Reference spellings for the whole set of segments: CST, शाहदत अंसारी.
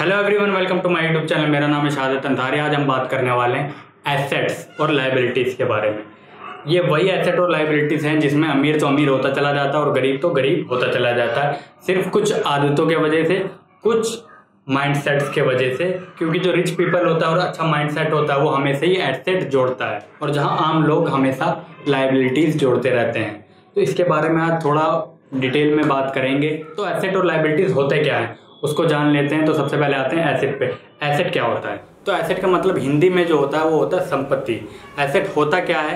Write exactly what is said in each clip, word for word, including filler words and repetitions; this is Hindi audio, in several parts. Hello everyone, welcome to my YouTube channel. मेरा नाम है शाहदत अंसारी। आज हम बात करने वाले हैं एसेट्स और लायबिलिटीज़ के बारे में। ये वही एसेट और लायबिलिटीज़ हैं जिसमें अमीर तो अमीर होता चला जाता है और गरीब तो गरीब होता चला जाता है, सिर्फ कुछ आदतों के वजह से, कुछ माइंडसेट्स के वजह से। क्योंकि जो रिच पीपल होता है और अच्छा माइंडसेट होता है वो हमेशा ही एसेट जोड़ता है, और जहाँ आम लोग हमेशा लायबिलिटीज़ जोड़ते रहते हैं। तो इसके बारे में आज थोड़ा डिटेल में बात करेंगे। तो एसेट और लायबिलिटीज़ होते क्या हैं उसको जान लेते हैं। तो सबसे पहले आते हैं एसेट पे। एसेट क्या होता है? तो एसेट का मतलब हिंदी में जो होता है वो होता है संपत्ति। एसेट होता क्या है?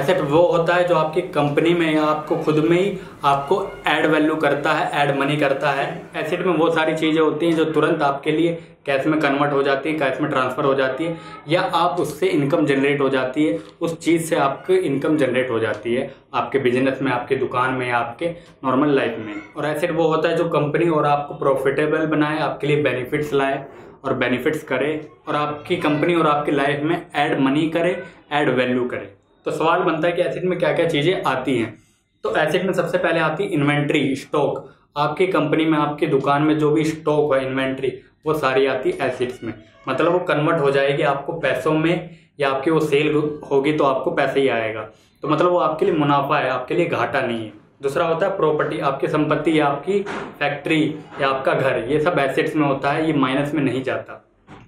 एसेट वो होता है जो आपकी कंपनी में या आपको खुद में ही आपको ऐड वैल्यू करता है, ऐड मनी करता है। एसेट में वो सारी चीज़ें होती हैं जो तुरंत आपके लिए कैश में कन्वर्ट हो जाती है, कैश में ट्रांसफ़र हो जाती है, या आप उससे इनकम जनरेट हो जाती है। उस चीज़ से आपकी इनकम जनरेट हो जाती है, आपके बिजनेस में, आपके दुकान में, आपके नॉर्मल लाइफ में। और एसेट वो होता है जो कंपनी और आपको प्रॉफिटेबल बनाए, आपके लिए बेनिफिट्स लाए और बेनिफिट्स करे, और आपकी कंपनी और आपकी लाइफ में ऐड मनी करे, ऐड वैल्यू करे। तो सवाल बनता है कि एसेट में क्या क्या चीज़ें आती हैं। तो एसेट में सबसे पहले आती है इन्वेंट्री, स्टॉक। आपकी कंपनी में, आपकी दुकान में जो भी स्टॉक है, इन्वेंट्री, वो सारी आती है एसेट्स में। मतलब वो कन्वर्ट हो जाएगी आपको पैसों में, या आपकी वो सेल होगी तो आपको पैसे ही आएगा। तो मतलब वो आपके लिए मुनाफा है, आपके लिए घाटा नहीं है। दूसरा होता है प्रॉपर्टी, आपकी संपत्ति या आपकी फैक्ट्री या आपका घर, ये सब एसेट्स में होता है। ये माइनस में नहीं जाता,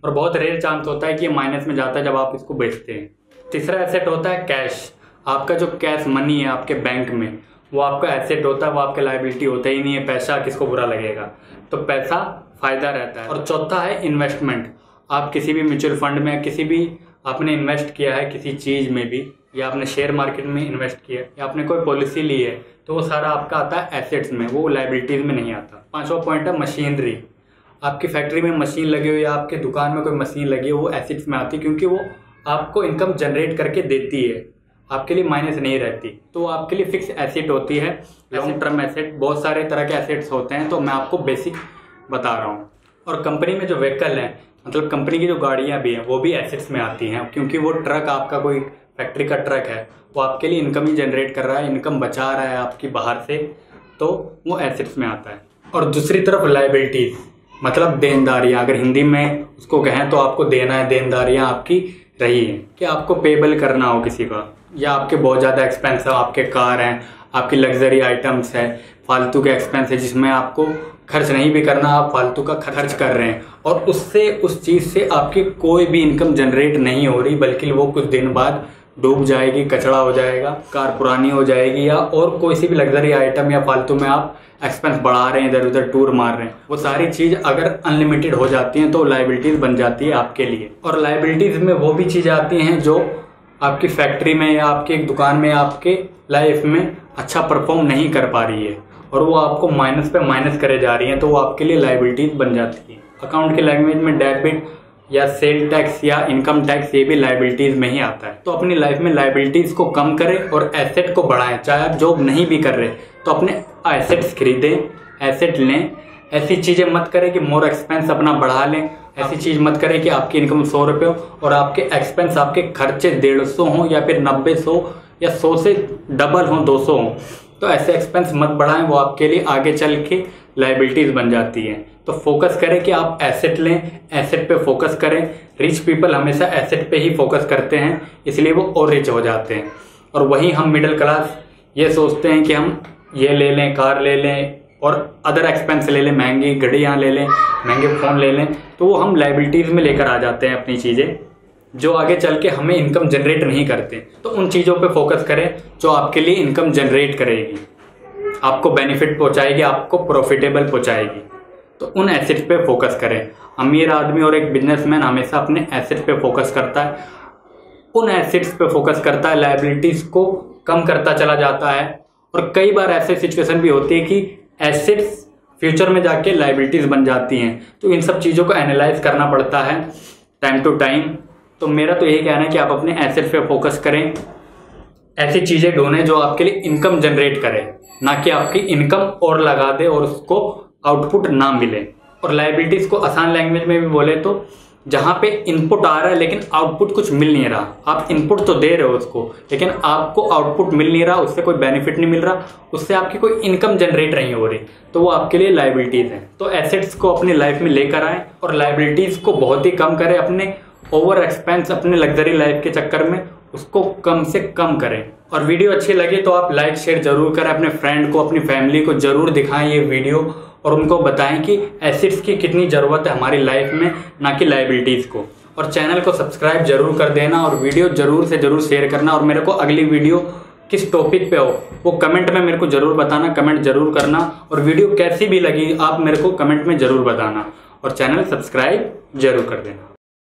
और बहुत रेयर चांस होता है कि ये माइनस में जाता है जब आप इसको बेचते हैं। तीसरा एसेट होता है कैश। आपका जो कैश मनी है आपके बैंक में, वो आपका एसेट होता है, वो आपके लायबिलिटी होता ही नहीं है। पैसा किसको बुरा लगेगा, तो पैसा फ़ायदा रहता है। और चौथा है इन्वेस्टमेंट। आप किसी भी म्यूचुअल फंड में, किसी भी आपने इन्वेस्ट किया है किसी चीज़ में भी, या आपने शेयर मार्केट में इन्वेस्ट किया है, या आपने कोई पॉलिसी ली है, तो वो सारा आपका आता है एसेट्स में, वो लायबिलिटीज़ में नहीं आता। पाँचवा पॉइंट है मशीनरी। आपकी फैक्ट्री में मशीन लगी हो या आपके दुकान में कोई मशीन लगी हो, वो एसेट्स में आती है, क्योंकि वो आपको इनकम जनरेट करके देती है, आपके लिए माइनस नहीं रहती। तो आपके लिए फिक्स एसेट होती है। लॉन्ग टर्म एसेट, बहुत सारे तरह के एसेट्स होते हैं, तो मैं आपको बेसिक बता रहा हूँ। और कंपनी में जो व्हीकल हैं, मतलब कंपनी की जो गाड़ियाँ भी हैं, वो भी एसेट्स में आती हैं, क्योंकि वो ट्रक, आपका कोई फैक्ट्री का ट्रक है, वो आपके लिए इनकम ही जनरेट कर रहा है, इनकम बचा रहा है आपकी बाहर से, तो वो एसेट्स में आता है। और दूसरी तरफ लायबिलिटीज़, मतलब देनदारियाँ, अगर हिंदी में उसको कहें तो आपको देना है, देनदारियाँ आपकी रही है कि आपको पेबल करना हो किसी का, या आपके बहुत ज़्यादा एक्सपेंस है, आपके कार हैं, आपकी लग्जरी आइटम्स है, फालतू के एक्सपेंस है जिसमें आपको खर्च नहीं भी करना, आप फालतू का खर्च कर रहे हैं, और उससे, उस चीज़ से आपकी कोई भी इनकम जनरेट नहीं हो रही, बल्कि वो कुछ दिन बाद डूब जाएगी, कचड़ा हो जाएगा, कार पुरानी हो जाएगी, या और कोई सी भी लग्जरी आइटम, या फालतू में आप एक्सपेंस बढ़ा रहे हैं, इधर उधर टूर मार रहे हैं। वो सारी चीज़ अगर अनलिमिटेड हो जाती हैं तो लायबिलिटीज़ बन जाती है आपके लिए। और लायबिलिटीज़ में वो भी चीज़ें आती हैं जो आपकी फैक्ट्री में या आपकी एक दुकान में, आपके लाइफ में अच्छा परफॉर्म नहीं कर पा रही है, और वो आपको माइनस पे माइनस करे जा रही हैं, तो वो आपके लिए लायबिलिटीज़ बन जाती है। अकाउंट के लैंग्वेज में डेबिट या सेल टैक्स या इनकम टैक्स, ये भी लायबिलिटीज़ में ही आता है। तो अपनी लाइफ में लायबिलिटीज़ को कम करें और एसेट को बढ़ाएं। चाहे आप जॉब नहीं भी कर रहे तो अपने एसेट्स खरीदें, एसेट लें। ऐसी चीज़ें मत करें कि मोर एक्सपेंस अपना बढ़ा लें। ऐसी चीज़ मत करें कि आपकी इनकम सौ रुपये हो और आपके एक्सपेंस, आपके खर्चे डेढ़ सौ हों, या फिर नब्बे सौ या सौ से डबल हों, दो सौ हों। तो ऐसे एक्सपेंस मत बढ़ाएं, वो आपके लिए आगे चल के लायबिलिटीज़ बन जाती हैं। तो फोकस करें कि आप एसेट लें, एसेट पे फोकस करें। रिच पीपल हमेशा एसेट पे ही फोकस करते हैं, इसलिए वो और रिच हो जाते हैं। और वहीं हम मिडिल क्लास ये सोचते हैं कि हम ये ले लें, कार ले लें, और अदर एक्सपेंस ले लें, महंगी गाड़ियाँ ले लें, महंगे फ़ोन ले लें, तो वो हम लायबिलिटीज़ में लेकर आ जाते हैं अपनी चीज़ें, जो आगे चल के हमें इनकम जनरेट नहीं करते। तो उन चीज़ों पे फोकस करें जो आपके लिए इनकम जनरेट करेगी, आपको बेनिफिट पहुंचाएगी, आपको प्रॉफिटेबल पहुंचाएगी, तो उन एसेट पे फोकस करें। अमीर आदमी और एक बिजनेसमैन हमेशा अपने एसेट पे फोकस करता है, उन एसेट्स पे फोकस करता है, लायबिलिटीज़ को कम करता चला जाता है। और कई बार ऐसे सिचुएशन भी होती है कि एसेट्स फ्यूचर में जाके लायबिलिटीज़ बन जाती हैं, तो इन सब चीज़ों को एनालाइज करना पड़ता है टाइम टू टाइम। तो मेरा तो यही कहना है कि आप अपने एसेट पे फोकस करें, ऐसी चीज़ें ढूंढें जो आपके लिए इनकम जनरेट करें, ना कि आपकी इनकम और लगा दे और उसको आउटपुट ना मिले। और लायबिलिटीज़ को आसान लैंग्वेज में भी बोले तो जहाँ पे इनपुट आ रहा है लेकिन आउटपुट कुछ मिल नहीं रहा। आप इनपुट तो दे रहे हो उसको लेकिन आपको आउटपुट मिल नहीं रहा, उससे कोई बेनिफिट नहीं मिल रहा, उससे आपकी कोई इनकम जनरेट नहीं हो रही, तो वो आपके लिए लायबिलिटीज़ हैं। तो एसेट्स को अपनी लाइफ में लेकर आएँ और लायबिलिटीज़ को बहुत ही कम करें। अपने ओवर एक्सपेंस, अपने लग्जरी लाइफ के चक्कर में उसको कम से कम करें। और वीडियो अच्छी लगे तो आप लाइक शेयर जरूर करें, अपने फ्रेंड को अपनी फैमिली को जरूर दिखाएं ये वीडियो और उनको बताएं कि एसेट्स की कितनी ज़रूरत है हमारी लाइफ में, ना कि लायबिलिटीज़ को। और चैनल को सब्सक्राइब जरूर कर देना और वीडियो ज़रूर से ज़रूर शेयर करना। और मेरे को अगली वीडियो किस टॉपिक पे हो वो कमेंट में मेरे को ज़रूर बताना, कमेंट ज़रूर करना। और वीडियो कैसी भी लगी आप मेरे को कमेंट में ज़रूर बताना और चैनल सब्सक्राइब जरूर कर देना।